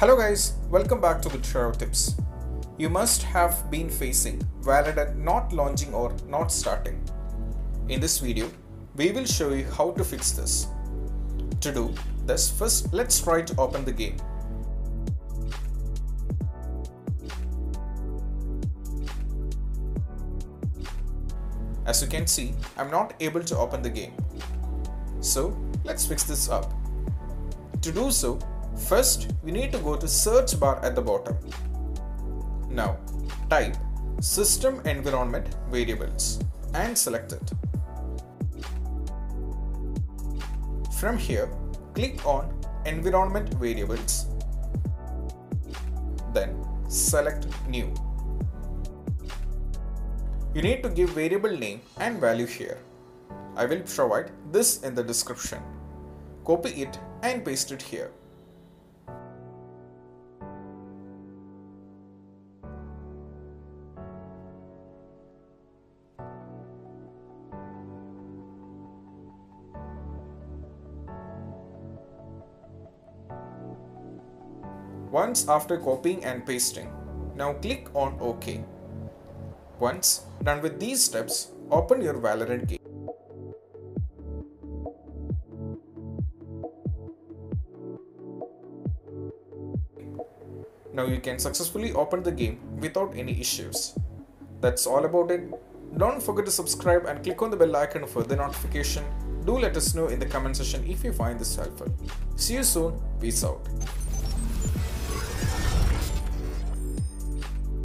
Hello guys, welcome back to Get Droid Tips. You must have been facing Valorant not launching or not starting. In this video, we will show you how to fix this. To do this, first let's try to open the game. As you can see, I'm not able to open the game. So let's fix this up. To do so, first, we need to go to search bar at the bottom. Now, type system environment variables and select it. From here, click on environment variables. Then select new. You need to give variable name and value here. I will provide this in the description. Copy it and paste it here. Once after copying and pasting, now click on OK. Once done with these steps, open your Valorant game. Now you can successfully open the game without any issues. That's all about it. Don't forget to subscribe and click on the bell icon for the notification. Do let us know in the comment section if you find this helpful. See you soon. Peace out.